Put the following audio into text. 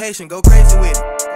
Haitian, go crazy with it.